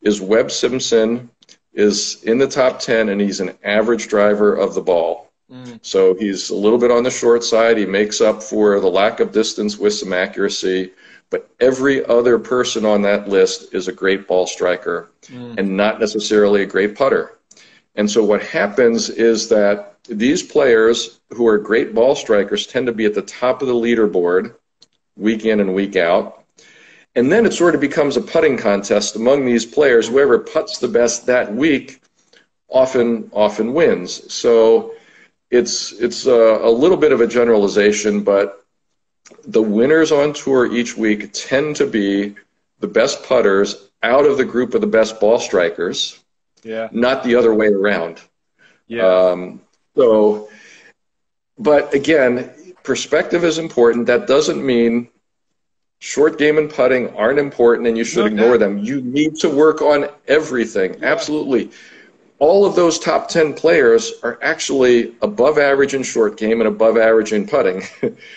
is Webb Simpson is in the top ten, and he's an average driver of the ball. Mm. So he's a little bit on the short side. He makes up for the lack of distance with some accuracy, but every other person on that list is a great ball striker mm. and not necessarily a great putter. And so what happens is that these players who are great ball strikers tend to be at the top of the leaderboard week in and week out. And then it sort of becomes a putting contest among these players. Whoever puts the best that week often, often wins. So It's, it's a, a little bit of a generalization, but the winners on tour each week tend to be the best putters out of the group of the best ball strikers, yeah. not the other way around. Yeah. Um, so, but again, perspective is important. That doesn't mean short game and putting aren't important and you should no, ignore no. them. You need to work on everything, yeah. absolutely. All of those top ten players are actually above average in short game and above average in putting.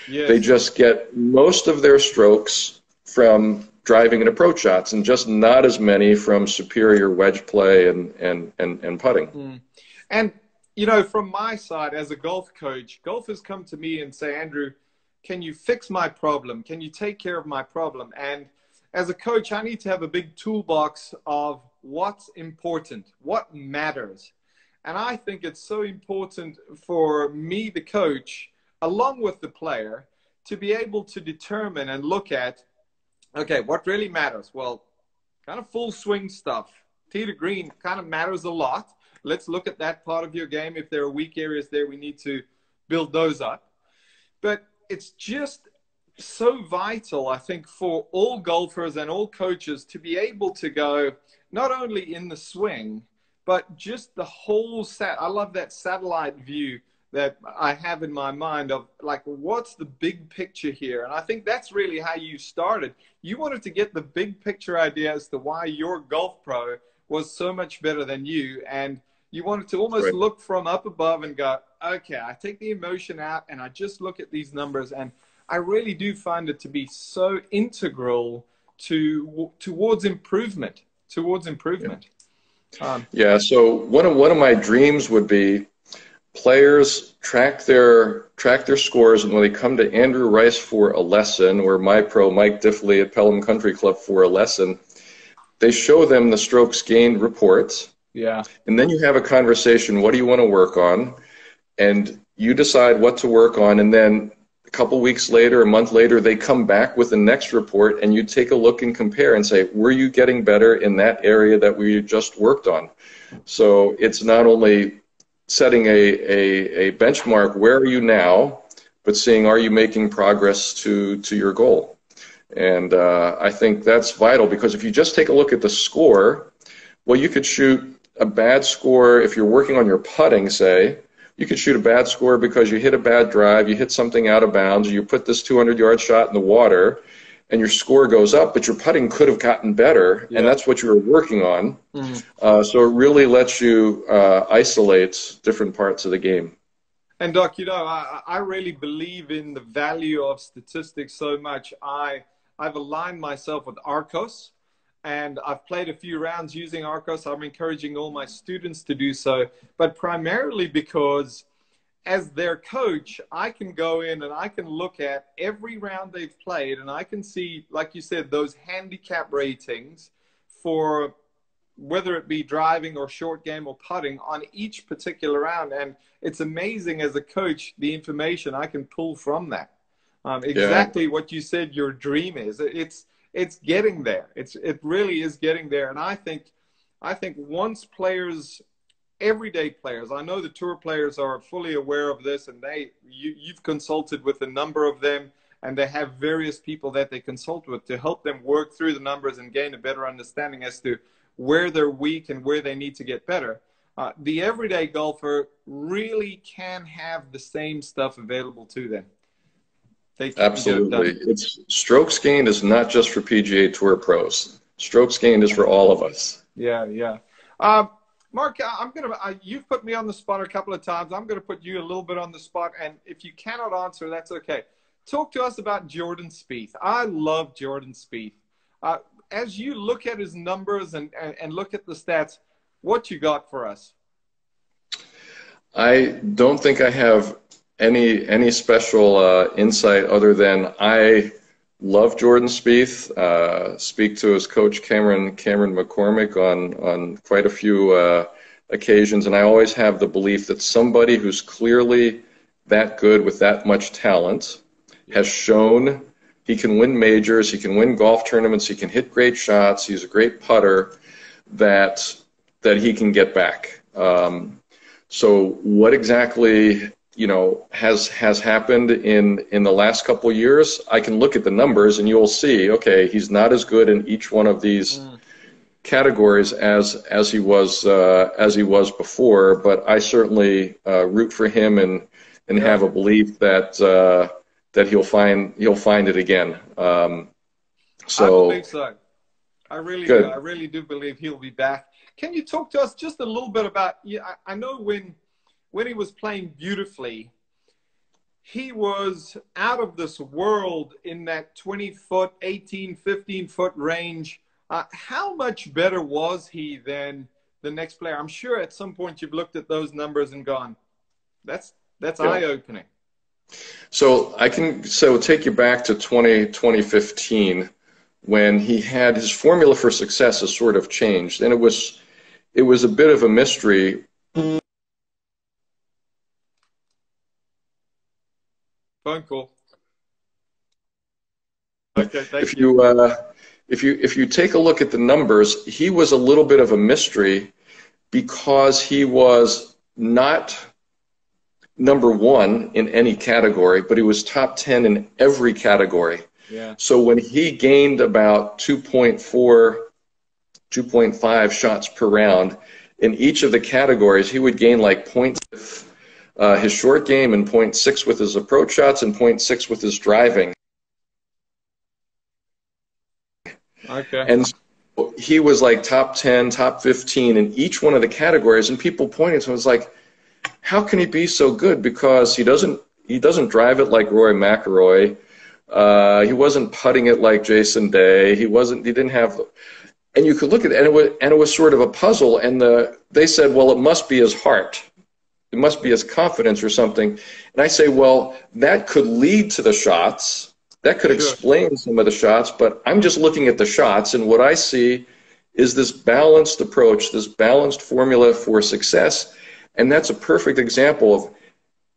Yes. They just get most of their strokes from driving and approach shots and just not as many from superior wedge play and, and, and, and putting. Mm. And, you know, from my side as a golf coach, golfers come to me and say, Andrew, can you fix my problem? Can you take care of my problem? And as a coach, I need to have a big toolbox of what's important, what matters. And I think it's so important for me, the coach, along with the player, to be able to determine and look at, okay, what really matters? Well, kind of full swing stuff. Tee to green kind of matters a lot. Let's look at that part of your game. If there are weak areas there, we need to build those up. But it's just so vital, I think, for all golfers and all coaches to be able to go not only in the swing, but just the whole set. I love that satellite view that I have in my mind of like, what's the big picture here? And I think that's really how you started. You wanted to get the big picture idea as to why your golf pro was so much better than you. And you wanted to almost Correct. Look from up above and go, okay, I take the emotion out and I just look at these numbers. And I really do find it to be so integral to towards improvement, towards improvement. Yeah. Um, yeah so one of, one of my dreams would be players track their track their scores, and when they come to Andrew Rice for a lesson, or my pro Mike Diffley at Pelham Country Club for a lesson, they show them the strokes gained reports. Yeah. And then you have a conversation. What do you want to work on? And you decide what to work on, and then a couple weeks later, a month later, they come back with the next report, and you take a look and compare and say, were you getting better in that area that we just worked on? So it's not only setting a, a, a benchmark, where are you now, but seeing, are you making progress to, to your goal? And uh, I think that's vital, because if you just take a look at the score, well, you could shoot a bad score if you're working on your putting, say. You could shoot a bad score because you hit a bad drive, you hit something out of bounds, you put this two hundred yard shot in the water, and your score goes up, but your putting could have gotten better, yeah. and that's what you were working on. Mm-hmm. uh, so it really lets you uh, isolate different parts of the game. And Doc, you know, I, I really believe in the value of statistics so much. I, I've aligned myself with Arccos, and I've played a few rounds using Arccos. I'm encouraging all my students to do so, but primarily because as their coach, I can go in and I can look at every round they've played, and I can see, like you said, those handicap ratings for whether it be driving or short game or putting on each particular round. And it's amazing as a coach, the information I can pull from that. Um, exactly yeah. what you said your dream is. It's, it's getting there. It's, it really is getting there. And I think, I think once players... everyday players. I know the tour players are fully aware of this, and they you, you've consulted with a number of them, and they have various people that they consult with to help them work through the numbers and gain a better understanding as to where they're weak and where they need to get better. Uh, the everyday golfer really can have the same stuff available to them. They can Absolutely. It's, strokes gained is not just for P G A Tour pros. Strokes gained is for all of us. Yeah, yeah. Um, Mark, I'm gonna, uh, you've put me on the spot a couple of times. I'm going to put you a little bit on the spot. And if you cannot answer, that's okay. Talk to us about Jordan Spieth. I love Jordan Spieth. Uh, as you look at his numbers and, and, and look at the stats, what you got for us? I don't think I have any, any special uh, insight other than I love Jordan Spieth. Uh, speak to his coach Cameron Cameron McCormick on on quite a few uh, occasions, and I always have the belief that somebody who's clearly that good with that much talent has shown he can win majors, he can win golf tournaments, he can hit great shots, he's a great putter, that that he can get back. Um, so what exactly? you know, has has happened in, in the last couple of years, I can look at the numbers and you'll see, okay, he's not as good in each one of these mm. categories as as he was uh, as he was before, but I certainly uh, root for him and and yeah. have a belief that uh, that he'll find he'll find it again. Um, so I believe so. I really do. I really do believe he'll be back. Can you talk to us just a little bit about, yeah, I, I know when When he was playing beautifully, he was out of this world in that twenty foot, eighteen, fifteen foot range. Uh, how much better was he than the next player? I'm sure at some point you've looked at those numbers and gone, that's, that's yeah. eye-opening. So I can so take you back to twenty, twenty fifteen when he had his formula for success has sort of changed, and it was it was a bit of a mystery. Phone call. Okay, thank if you. you uh, if you if you take a look at the numbers, he was a little bit of a mystery because he was not number one in any category, but he was top ten in every category. Yeah. So when he gained about two point four, two point five shots per round in each of the categories, he would gain like points with uh, his short game and point six with his approach shots and point six with his driving. Okay. And so he was like top ten, top fifteen in each one of the categories, and people pointed to him. It was like, how can he be so good? Because he doesn't he doesn't drive it like Roy McIlroy. Uh, he wasn't putting it like Jason Day. He wasn't. He didn't have. And you could look at it, and it was and it was sort of a puzzle. And the they said, well, it must be his heart. It must be his confidence or something. And I say, well, that could lead to the shots. That could explain some of the shots, but I'm just looking at the shots, and what I see is this balanced approach, this balanced formula for success, and that's a perfect example of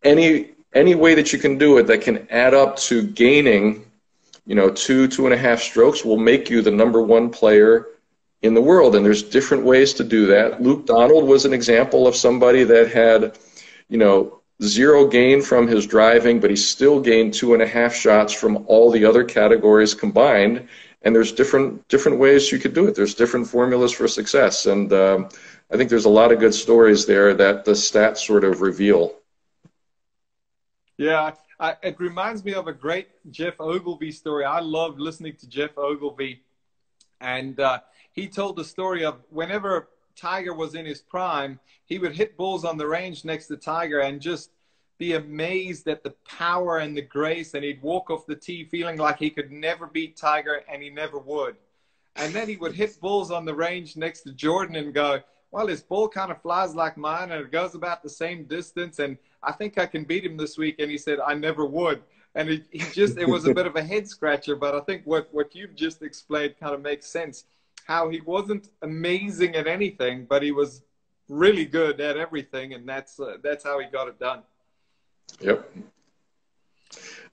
any any way that you can do it that can add up to gaining, you know, two, two and a half strokes will make you the number one player in the world, and there's different ways to do that. Luke Donald was an example of somebody that had, you know, zero gain from his driving, but he still gained two and a half shots from all the other categories combined. And there's different different ways you could do it. There's different formulas for success, and um, I think there's a lot of good stories there that the stats sort of reveal. Yeah, I, it reminds me of a great Jeff Ogilvie story. I love listening to Jeff Ogilvie, and uh, he told the story of whenever Tiger was in his prime, he would hit balls on the range next to Tiger and just be amazed at the power and the grace, and he'd walk off the tee feeling like he could never beat Tiger, and he never would. And then he would hit balls on the range next to Jordan and go, well, his ball kind of flies like mine and it goes about the same distance, and I think I can beat him this week. And he said, I never would. And it, he just, it was a bit of a head scratcher, but I think what, what you've just explained kind of makes sense. How he wasn't amazing at anything, but he was really good at everything, and that's uh, that's how he got it done. Yep.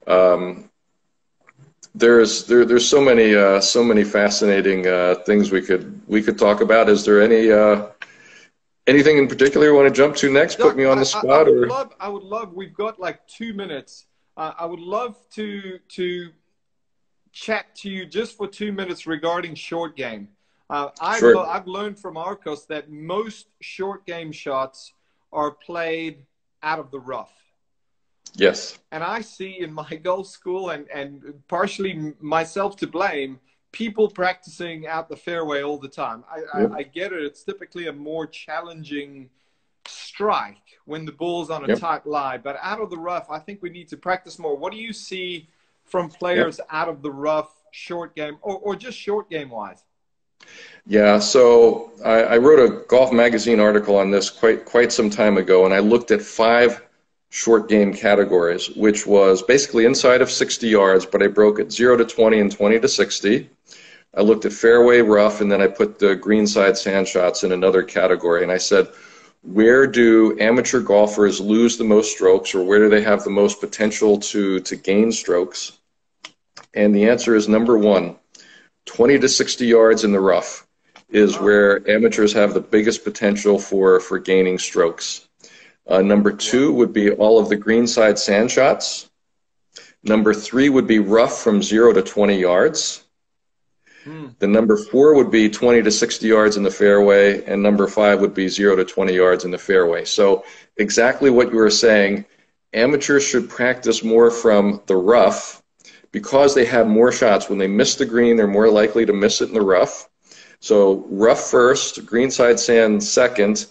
Um, there's there there's so many uh, so many fascinating uh, things we could we could talk about. Is there any uh, anything in particular you want to jump to next? No, Put me on I, the spot. I, I would or... love. I would love. We've got like two minutes. Uh, I would love to to chat to you just for two minutes regarding short game. Uh, I've, sure. lo I've learned from Arccos that most short game shots are played out of the rough. Yes. And I see in my golf school, and, and partially myself to blame, people practicing out the fairway all the time. I, yep. I, I get it. It's typically a more challenging strike when the ball's on a yep. tight line. But out of the rough, I think we need to practice more. What do you see from players yep. out of the rough short game, or, or just short game wise? Yeah, so I, I wrote a Golf Magazine article on this quite quite some time ago, and I looked at five short game categories, which was basically inside of sixty yards, but I broke it zero to twenty and twenty to sixty. I looked at fairway rough, and then I put the greenside sand shots in another category, and I said, where do amateur golfers lose the most strokes, or where do they have the most potential to, to gain strokes? And the answer is number one, twenty to sixty yards in the rough is where amateurs have the biggest potential for, for gaining strokes. Uh, number two would be all of the greenside sand shots. Number three would be rough from zero to twenty yards. Hmm. The number four would be twenty to sixty yards in the fairway, and number five would be zero to twenty yards in the fairway. So exactly what you were saying, amateurs should practice more from the rough because they have more shots. When they miss the green, they're more likely to miss it in the rough. So rough first, greenside sand second,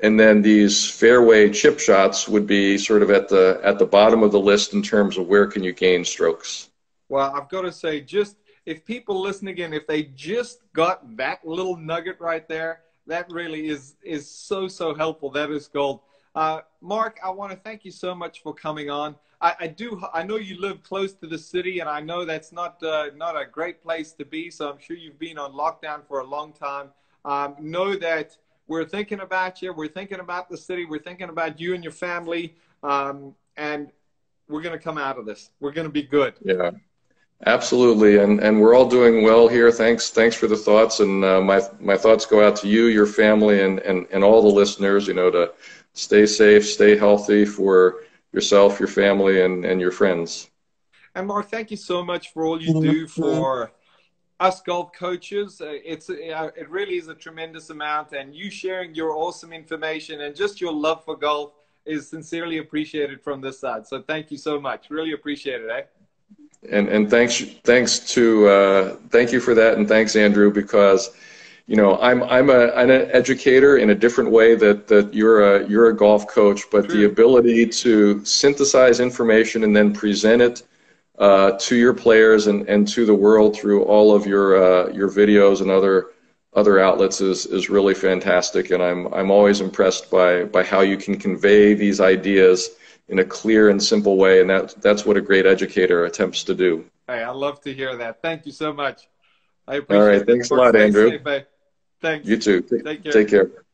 and then these fairway chip shots would be sort of at the, at the bottom of the list in terms of where can you gain strokes. Well, I've got to say, just if people listening in, if they just got that little nugget right there, that really is, is so, so helpful. That is gold. Uh, Mark, I want to thank you so much for coming on. I, I do. I know you live close to the city, and I know that's not uh, not a great place to be. So I'm sure you've been on lockdown for a long time. Um, know that we're thinking about you. We're thinking about the city. We're thinking about you and your family. Um, and we're going to come out of this. We're going to be good. Yeah, absolutely. And and we're all doing well here. Thanks. Thanks for the thoughts. And uh, my my thoughts go out to you, your family, and and and all the listeners. You know, to stay safe, stay healthy for yourself, your family, and, and your friends. And Mark, thank you so much for all you do for us golf coaches. It's, it really is a tremendous amount, and you sharing your awesome information and just your love for golf is sincerely appreciated from this side. So thank you so much. Really appreciate it, eh? And, and thanks, thanks to, uh, thank you for that, and thanks, Andrew, because you know, I'm I'm a an educator in a different way that that you're a you're a golf coach, but True. The ability to synthesize information and then present it uh, to your players and and to the world through all of your uh, your videos and other other outlets is is really fantastic, and I'm I'm always impressed by by how you can convey these ideas in a clear and simple way, and that that's what a great educator attempts to do. Hey, I love to hear that. Thank you so much. I appreciate it. All right, thanks a lot, Andrew. Safe, eh? Thanks. You too. Take, Take care. Take care.